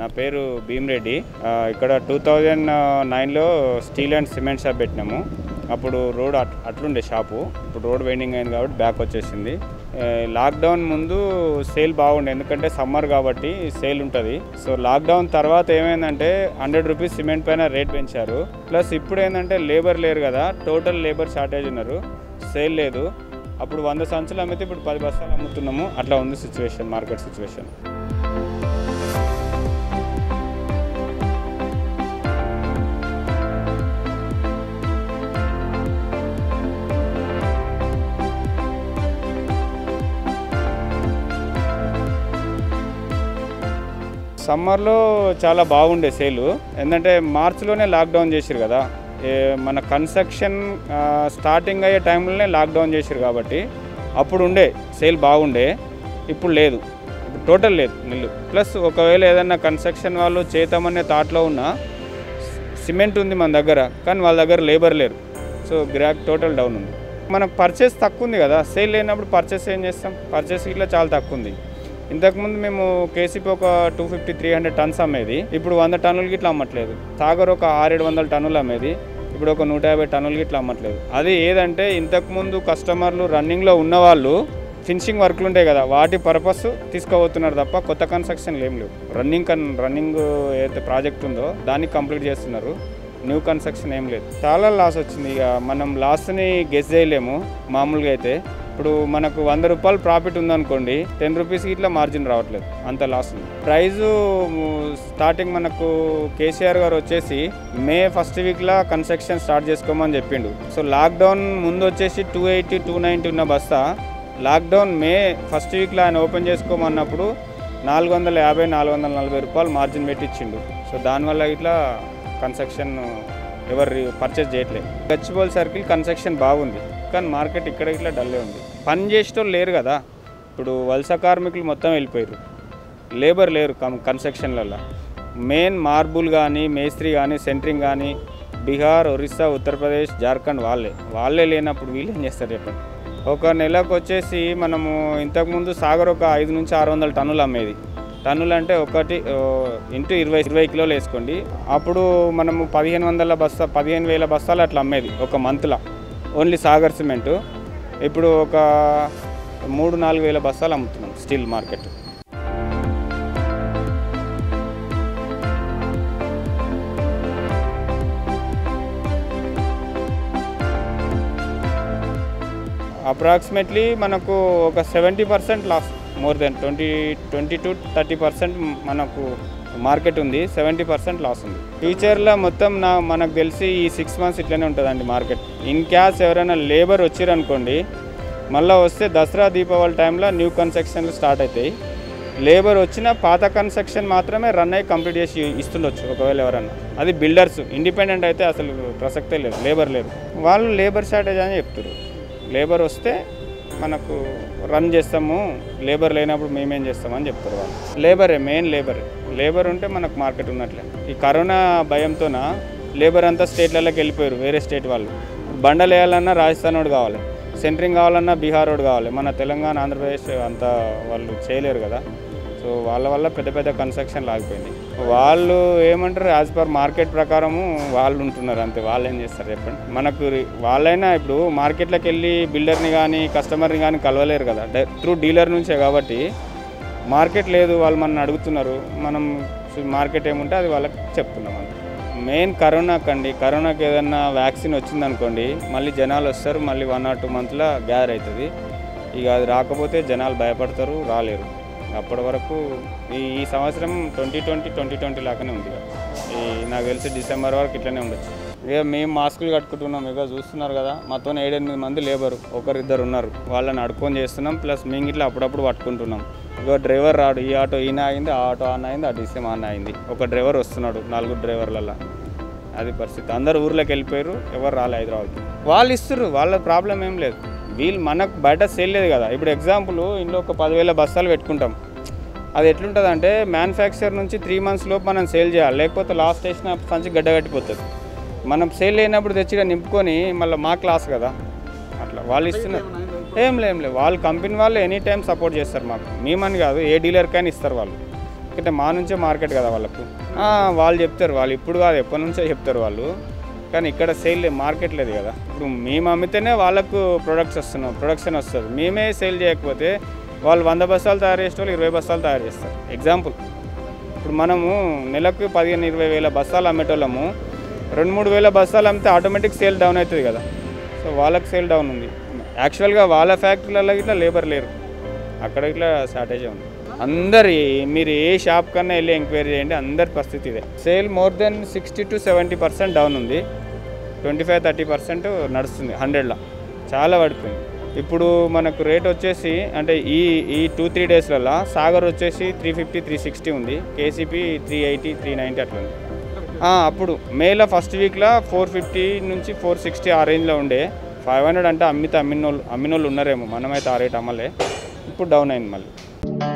నా పేరు భీమరెడ్డి. ఇక్కడ 2009లో స్టీల్ అండ్ సిమెంట్ షాప్ పెట్టినాము. అప్పుడు రోడ్ అట్లుండే షాపు, ఇప్పుడు రోడ్ వైండింగ్ అయింది కాబట్టి బ్యాక్ వచ్చేసింది. లాక్డౌన్ ముందు సేల్ బాగుండే, ఎందుకంటే సమ్మర్ కాబట్టి సేల్ ఉంటుంది. సో లాక్డౌన్ తర్వాత ఏమైందంటే 100 రూపీస్ సిమెంట్ పైన రేట్ పెంచారు. ప్లస్ ఇప్పుడు ఏంటంటే లేబర్ లేరు కదా, టోటల్ లేబర్ షార్టేజ్ ఉన్నారు, సేల్ లేదు. అప్పుడు 100 సంచులు అమ్మితే ఇప్పుడు 10 బస్తాలు అమ్ముతున్నాము. అట్లా ఉంది సిచ్యువేషన్, మార్కెట్ సిచ్యువేషన్. సమ్మర్లో చాలా బాగుండే సేలు, ఎందుకంటే మార్చిలోనే లాక్డౌన్ చేశారు కదా, మన కన్స్ట్రక్షన్ స్టార్టింగ్ అయ్యే టైంలోనే లాక్డౌన్ చేశారు కాబట్టి అప్పుడు ఉండే సేల్ బాగుండే. ఇప్పుడు లేదు, ఇప్పుడు టోటల్ లేదు మిల్లు. ప్లస్ ఒకవేళ ఏదన్నా కన్స్ట్రక్షన్ వాళ్ళు చేతామనే థాట్లో ఉన్నా, సిమెంట్ ఉంది మన దగ్గర కానీ వాళ్ళ దగ్గర లేబర్ లేరు. సో గ్రాక్ టోటల్ డౌన్ ఉంది. మనకు పర్చేస్ తక్కువ ఉంది కదా, సేల్ లేనప్పుడు పర్చేస్ ఏం చేస్తాం, పర్చేస్ ఇట్లా చాలా తక్కువ ఉంది. ఇంతకుముందు మేము కేసీపీ ఒక 250-300 టన్స్ అమ్మేది, ఇప్పుడు 100 టన్నులు గిట్లా అమ్మట్లేదు. సాగర్ ఒక 600-700 టన్నులు అమ్మేది, ఇప్పుడు ఒక 150 టన్నులు గిట్లా అమ్మట్లేదు. అది ఏదంటే ఇంతకుముందు కస్టమర్లు రన్నింగ్లో ఉన్నవాళ్ళు ఫినిషింగ్ వర్క్లు ఉంటాయి కదా, వాటి పర్పస్ తీసుకుపోతున్నారు తప్ప కొత్త కన్స్ట్రక్షన్లు ఏం లేవు. రన్నింగ్ ఏదైతే ప్రాజెక్ట్ ఉందో దాన్ని కంప్లీట్ చేస్తున్నారు, న్యూ కన్స్ట్రక్షన్ ఏం లేదు. చాలా లాస్ వచ్చింది. ఇక మనం లాస్ని గెస్ చేయలేము మామూలుగా అయితే. ఇప్పుడు మనకు 100 రూపాయలు ప్రాఫిట్ ఉందనుకోండి, 10 రూపీస్కి ఇట్లా మార్జిన్ రావట్లేదు, అంత లాస్ ఉంది. ప్రైజు స్టార్టింగ్ మనకు కేసీఆర్ గారు వచ్చేసి May 1st వీక్లో కన్స్ట్రక్షన్ స్టార్ట్ చేసుకోమని చెప్పిండు. సో లాక్డౌన్ ముందు వచ్చేసి 280-290 ఉన్న బస్తా, లాక్డౌన్ May 1st వీక్లో ఆయన ఓపెన్ చేసుకోమన్నప్పుడు 450-440 రూపాయలు మార్జిన్ పెట్టించిండు. సో దానివల్ల ఇట్లా కన్స్ట్రక్షన్ ఎవరు పర్చేస్ చేయట్లేదు. గచ్చిబౌలి సర్కిల్ కన్స్ట్రక్షన్ బాగుంది కానీ మార్కెట్ ఇక్కడ ఇట్లా డల్లే ఉంది. పని చేసేటోళ్ళు లేరు కదా, ఇప్పుడు వలస కార్మికులు మొత్తం వెళ్ళిపోయారు, లేబర్ లేరు కన్స్ట్రక్షన్లలో. మెయిన్ మార్బుల్ కానీ, మేస్త్రి కానీ, సెంట్రింగ్ కానీ బీహార్, ఒరిస్సా, ఉత్తరప్రదేశ్, జార్ఖండ్ వాళ్ళే లేనప్పుడు వీళ్ళు ఏం చేస్తారు చెప్పండి. ఒక నెలకు వచ్చేసి మనము ఇంతకుముందు సాగర్ ఒక 500-600 టన్నులు అమ్మేది. టన్నులు అంటే ఒకటి ఇంటూ 20-20 కిలోలు వేసుకోండి. అప్పుడు మనము 15,000 బస్తాలు అట్లా అమ్మేది ఒక మంత్లో, ఓన్లీ సాగర్ సిమెంటు. ఇప్పుడు ఒక 3,000-4,000 బస్తాలు అమ్ముతున్నాం స్టీల్ మార్కెట్. అప్రాక్సిమేట్లీ మనకు ఒక 70% లాస్, మోర్ దెన్ 20-30% మనకు మార్కెట్ ఉంది, 70% లాస్ ఉంది. ఫ్యూచర్లో మొత్తం మనకు తెలిసి ఈ 6 మంత్స్ ఇట్లనే ఉంటుందండి మార్కెట్. ఇన్ క్యాస్ ఎవరైనా లేబర్ వచ్చిరనుకోండి, మళ్ళీ వస్తే దసరా దీపావళి టైంలో న్యూ కన్స్ట్రక్షన్లు స్టార్ట్ అవుతాయి. లేబర్ వచ్చిన పాత కన్స్ట్రక్షన్ మాత్రమే రన్ అయ్యి కంప్లీట్ చేసి ఇస్తుండొచ్చు ఒకవేళ ఎవరన్నా. అది బిల్డర్స్ ఇండిపెండెంట్ అయితే అసలు ప్రసక్తే లేదు, లేబర్ లేదు. వాళ్ళు లేబర్ షార్టేజ్ అని చెప్తారు. లేబర్ వస్తే మనకు రన్ చేస్తాము, లేబర్ లేనప్పుడు మేమేం చేస్తామని చెప్తారు వాళ్ళు. లేబరే మెయిన్, లేబర్ ఉంటే మనకు మార్కెట్ ఉన్నట్లే. ఈ కరోనా భయంతోన లేబర్ అంతా స్టేట్లలోకి వెళ్ళిపోయారు, వేరే స్టేట్ వాళ్ళు. బండలు వేయాలన్నా రాజస్థాన్ వాడు కావాలి, సెంట్రింగ్ కావాలన్నా బీహార్ వాడు కావాలి. మన తెలంగాణ, ఆంధ్రప్రదేశ్ అంతా వాళ్ళు చేయలేరు కదా. సో వాళ్ళ వల్ల పెద్ద కన్స్ట్రక్షన్లు ఆగిపోయింది. వాళ్ళు ఏమంటారు, యాజ్ పర్ మార్కెట్ ప్రకారము వాళ్ళు ఉంటున్నారు అంతే. వాళ్ళు ఏం చేస్తారు చెప్పండి. మనకు వాళ్ళైనా ఇప్పుడు మార్కెట్లోకి వెళ్ళి బిల్డర్ని కానీ కస్టమర్ని కానీ కలవలేరు కదా, త్రూ డీలర్ నుంచే. కాబట్టి మార్కెట్ లేదు, వాళ్ళు మనల్ని అడుగుతున్నారు, మనం మార్కెట్ ఏముంటే అది వాళ్ళకి చెప్తున్నాం అంతే. మెయిన్ కరోనాకి అండి, కరోనాకి ఏదన్నా వ్యాక్సిన్ వచ్చిందనుకోండి మళ్ళీ జనాలు వస్తారు, మళ్ళీ 1-2 మంత్లో గ్యాదర్ అవుతుంది. ఇక అది రాకపోతే జనాలు భయపడతారు, రాలేరు. అప్పటి వరకు ఈ సంవత్సరం 2020 లాగానే ఉంది. ఈ నాకు తెలిసి December వరకు ఇట్లనే ఉండొచ్చు. ఇక మేము మాస్కులు కట్టుకుంటున్నాం, ఇక చూస్తున్నారు కదా. మాతో 7-8 మంది లేబరు, ఒకరిద్దరు ఉన్నారు, వాళ్ళని అడుక్కొని చేస్తున్నాం. ప్లస్ మేము ఇట్లా అప్పుడప్పుడు పట్టుకుంటున్నాం. ఇక డ్రైవర్ రాడు, ఈ ఆటో ఈయన అయింది, ఆ ఆటో ఆన్ అయింది, ఆ డిసెమ్ ఆన్ అయింది. ఒక డ్రైవర్ వస్తున్నాడు 4 డ్రైవర్లలో. అది పరిస్థితి. అందరు ఊర్లోకి వెళ్ళిపోయారు, ఎవరు రాలే హైదరాబాద్కి. వాళ్ళు ఇస్తున్నారు, వాళ్ళ ప్రాబ్లం ఏం లేదు. వీళ్ళు మనకు బయట సేల్ లేదు కదా. ఇప్పుడు ఎగ్జాంపుల్ ఇంట్లో ఒక 10,000 బస్తాలు పెట్టుకుంటాం, అది ఎట్లుంటుంది అంటే మ్యానుఫ్యాక్చర్ నుంచి 3 మంత్స్ లోపు మనం సేల్ చేయాలి, లేకపోతే లాస్ట్ వేసిన సంచి గడ్డ కట్టిపోతుంది. మనం సేల్ అయినప్పుడు తెచ్చిగా నింపుకొని మళ్ళీ మా క్లాస్ కదా. అట్లా వాళ్ళు ఇస్తున్నారు, ఏం లేదు. వాళ్ళు కంపెనీ వాళ్ళు ఎనీ టైం సపోర్ట్ చేస్తారు మాకు, మేమని కాదు, ఏ డీలర్కైనా ఇస్తారు వాళ్ళు. ఎందుకంటే మా నుంచే మార్కెట్ కదా వాళ్ళకు, వాళ్ళు చెప్తారు, వాళ్ళు ఇప్పుడు కాదు ఎప్పటి నుంచో చెప్తారు వాళ్ళు. కానీ ఇక్కడ సేల్ లేదు, మార్కెట్ లేదు కదా. ఇప్పుడు మేము అమ్మితేనే వాళ్ళకు ప్రొడక్షన్ వస్తుంది. మేమే సేల్ చేయకపోతే వాళ్ళు 100 బస్తాలు తయారు చేసే వాళ్ళు 20 బస్తాలు తయారు చేస్తారు. ఎగ్జాంపుల్, ఇప్పుడు మనము నెలకు 15-20 వేల బస్తాలు అమ్మేటోళ్ళము, 2-3 వేల బస్తాలు అమ్మితే ఆటోమేటిక్ సేల్ డౌన్ అవుతుంది కదా. సో వాళ్ళకి సేల్ డౌన్ ఉంది. యాక్చువల్గా వాళ్ళ ఫ్యాక్టరీలలో ఇట్లా లేబర్ లేరు, అక్కడ ఇట్లా షార్టేజ్ ఉంది. అందరి మీరు ఏ షాప్ కన్నా వెళ్ళి ఎంక్వైరీ చేయండి, అందరి పరిస్థితి ఇదే. సేల్ మోర్ దెన్ 60-70% డౌన్ ఉంది, 25-30% నడుస్తుంది 100లో, చాలా పడిపోయింది. ఇప్పుడు మనకు రేట్ వచ్చేసి అంటే ఈ 2-3 డేస్లలో సాగర్ వచ్చేసి 350-360 ఉంది, కేసీపీ 380-390 అట్లా ఉంది. అప్పుడు మేలో ఫస్ట్ వీక్లో 450-460 ఆ రేంజ్లో ఉండే, 500 అంటే అమ్మినోళ్ళు ఉన్నారేమో, మనమైతే ఆ రేట్ అమ్మలే, ఇప్పుడు డౌన్ అయింది మళ్ళీ.